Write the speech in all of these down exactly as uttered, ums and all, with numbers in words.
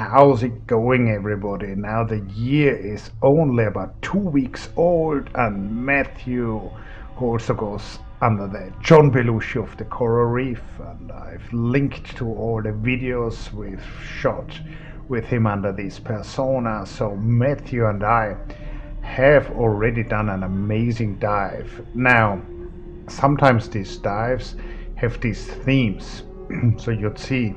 How's it going, everybody? Now the year is only about two weeks old, and Matthew, who also goes under the John Belushi of the Coral Reef, and I've linked to all the videos we've shot with him under this persona. So Matthew and I have already done an amazing dive. Now sometimes these dives have these themes, so you'd see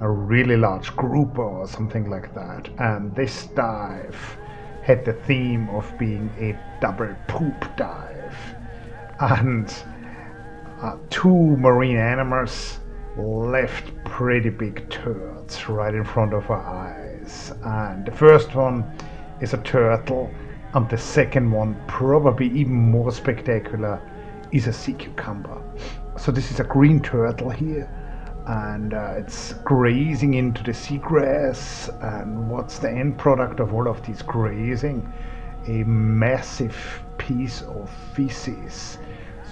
a really large group or something like that, and this dive had the theme of being a double poop dive, and uh, two marine animals left pretty big turds right in front of our eyes. And the first one is a turtle, and the second one, probably even more spectacular, is a sea cucumber. So this is a green turtle here, and uh, it's grazing into the seagrass. And what's the end product of all of these grazing? A massive piece of feces.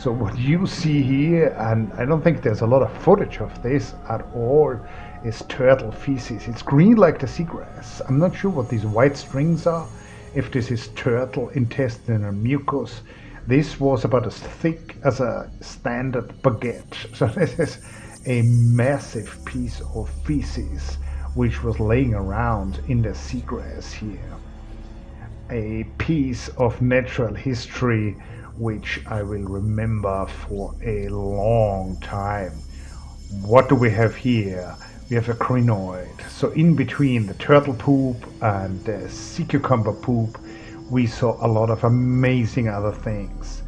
So what you see here, and I don't think there's a lot of footage of this at all, is turtle feces. It's green like the seagrass. I'm not sure what these white strings are, if this is turtle intestinal mucus. This was about as thick as a standard baguette. So this is a massive piece of feces which was laying around in the seagrass here. A piece of natural history which I will remember for a long time. What do we have here? We have a crinoid. So in between the turtle poop and the sea cucumber poop, we saw a lot of amazing other things.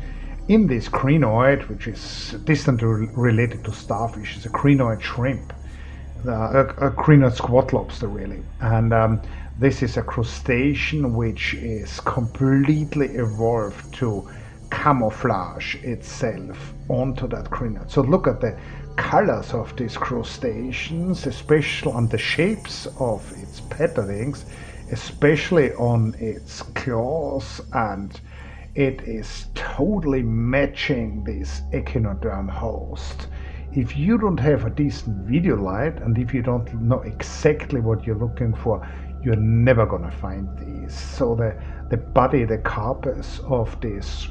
In this crinoid, which is distantly related to starfish, is a crinoid shrimp, uh, a, a crinoid squat lobster, really. And um, this is a crustacean which is completely evolved to camouflage itself onto that crinoid. So look at the colors of these crustaceans, especially on the shapes of its petalings, especially on its claws, and it is totally matching this echinoderm host. If you don't have a decent video light, and if you don't know exactly what you're looking for, you're never gonna find these. So the, the body, the carapace of this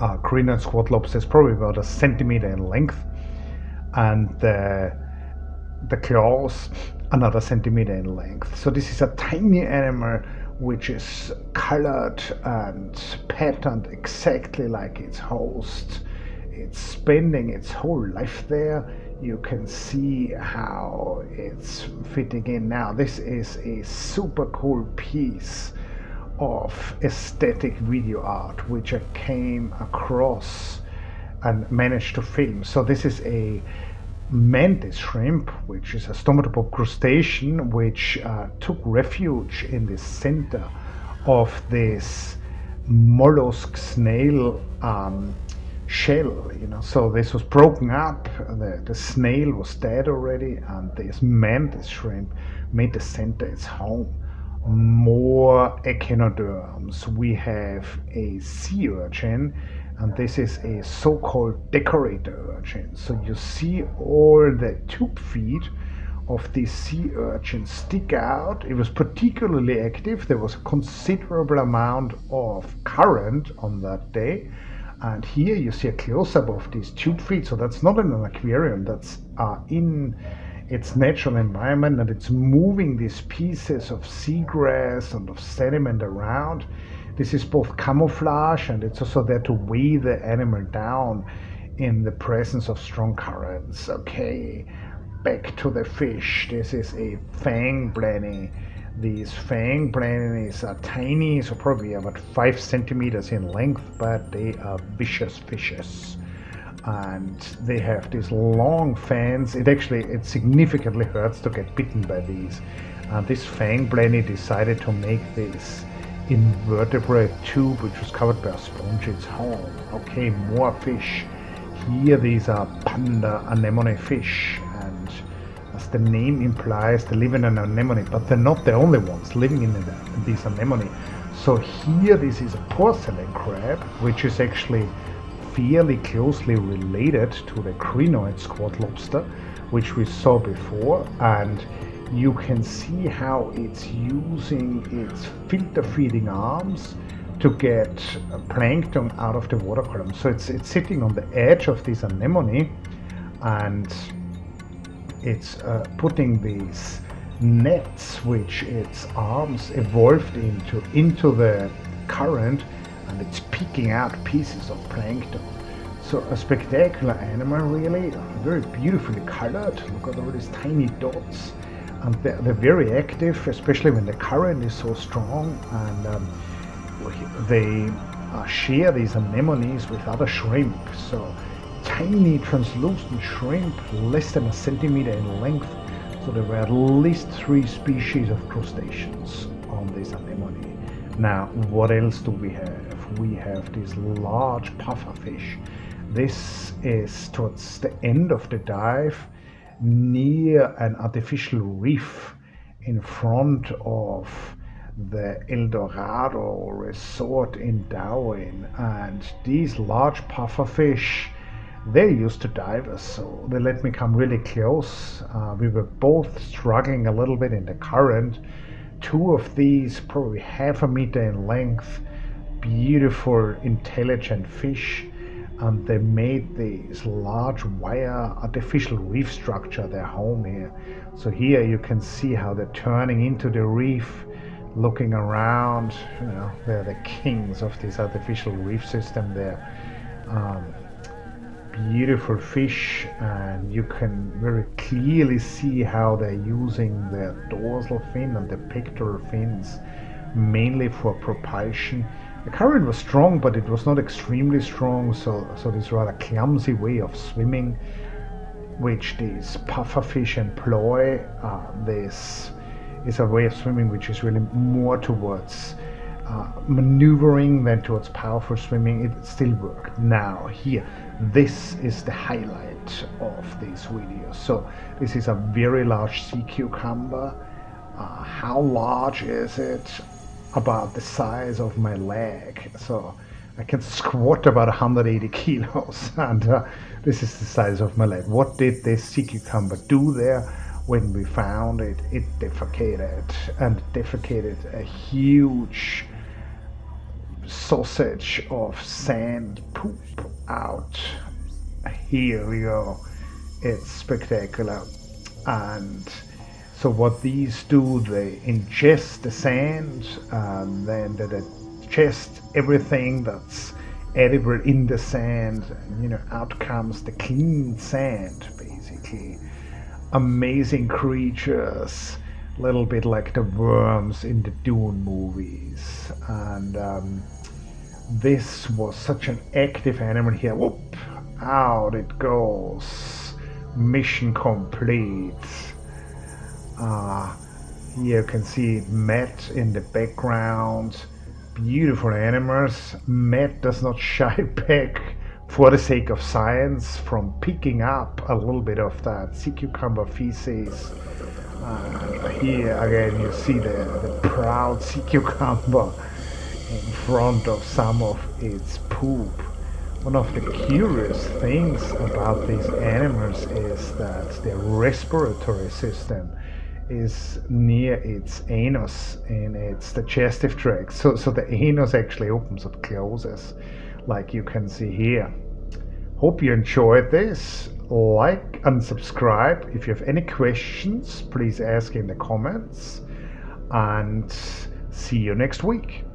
uh, crinoid squat lobster is probably about a centimeter in length, and the, the claws another centimeter in length. So this is a tiny animal which is colored and patterned exactly like its host. It's spending its whole life there. You can see how it's fitting in now. This is a super cool piece of aesthetic video art which I came across and managed to film. So this is a mantis shrimp, which is a stomatopod crustacean, which uh, took refuge in the center of this mollusk snail um, shell, you know. So this was broken up, the, the snail was dead already, and this mantis shrimp made the center its home. More echinoderms. We have a sea urchin, and this is a so-called decorator urchin. So you see all the tube feet of the sea urchin stick out. It was particularly active. There was a considerable amount of current on that day. And here you see a close-up of these tube feet. So that's not in an aquarium, that's uh, in its natural environment, and it's moving these pieces of seagrass and of sediment around. This is both camouflage, and it's also there to weigh the animal down in the presence of strong currents. Okay, back to the fish. This is a fang blenny. These fang blennies are tiny, so probably about five centimeters in length, but they are vicious fishes. And they have these long fangs. It actually, it significantly hurts to get bitten by these. And this fang blenny decided to make this invertebrate tube, which was covered by a sponge, its home. Okay, more fish. Here these are panda anemone fish, and as the name implies, they live in an anemone, but they're not the only ones living in, the, in this anemone. So here this is a porcelain crab, which is actually fairly closely related to the crinoid squat lobster, which we saw before, and you can see how it's using its filter feeding arms to get plankton out of the water column. So it's, it's sitting on the edge of this anemone, and it's uh, putting these nets which its arms evolved into into the current, and it's picking out pieces of plankton. So a spectacular animal, really, very beautifully colored. Look at all these tiny dots, and they're, they're very active, especially when the current is so strong. And um, they uh, share these anemones with other shrimp. So tiny translucent shrimp, less than a centimeter in length. So there were at least three species of crustaceans on this anemone. Now, what else do we have? We have this large pufferfish. This is towards the end of the dive, near an artificial reef in front of the El Dorado Resort in Dauin. And these large pufferfish, they're used to divers, so they let me come really close. Uh, we were both struggling a little bit in the current. Two of these, probably half a meter in length, beautiful, intelligent fish. And they made this large wire artificial reef structure their home here. So here you can see how they're turning into the reef, looking around. You know, they're the kings of this artificial reef system there. Um, Beautiful fish, and you can very clearly see how they're using their dorsal fin and the pectoral fins mainly for propulsion. The current was strong, but it was not extremely strong, so, so this rather clumsy way of swimming which these pufferfish employ, uh, this is a way of swimming which is really more towards Uh, maneuvering than towards powerful swimming. It still worked. Now here, this is the highlight of this video. So this is a very large sea cucumber. Uh, how large is it? About the size of my leg. So I can squat about one hundred eighty kilos, and uh, this is the size of my leg. What did this sea cucumber do there? When we found it, it defecated, and defecated a huge sausage of sand poop out. Here we go. It's spectacular. And so what these do, they ingest the sand, and then they digest everything that's edible in the sand, and, you know, out comes the clean sand, basically. Amazing creatures, a little bit like the worms in the Dune movies. And um, this was such an active animal here. Whoop, out it goes, mission complete. Uh, here you can see Matt in the background. Beautiful animals. Matt does not shy back, for the sake of science, from picking up a little bit of that sea cucumber feces. Uh, here again you see the, the proud sea cucumber in front of some of its poop. One of the curious things about these animals is that their respiratory system is near its anus in its digestive tract. So, so the anus actually opens and closes, like you can see here. Hope you enjoyed this. Like and subscribe. If you have any questions, please ask in the comments, and see you next week.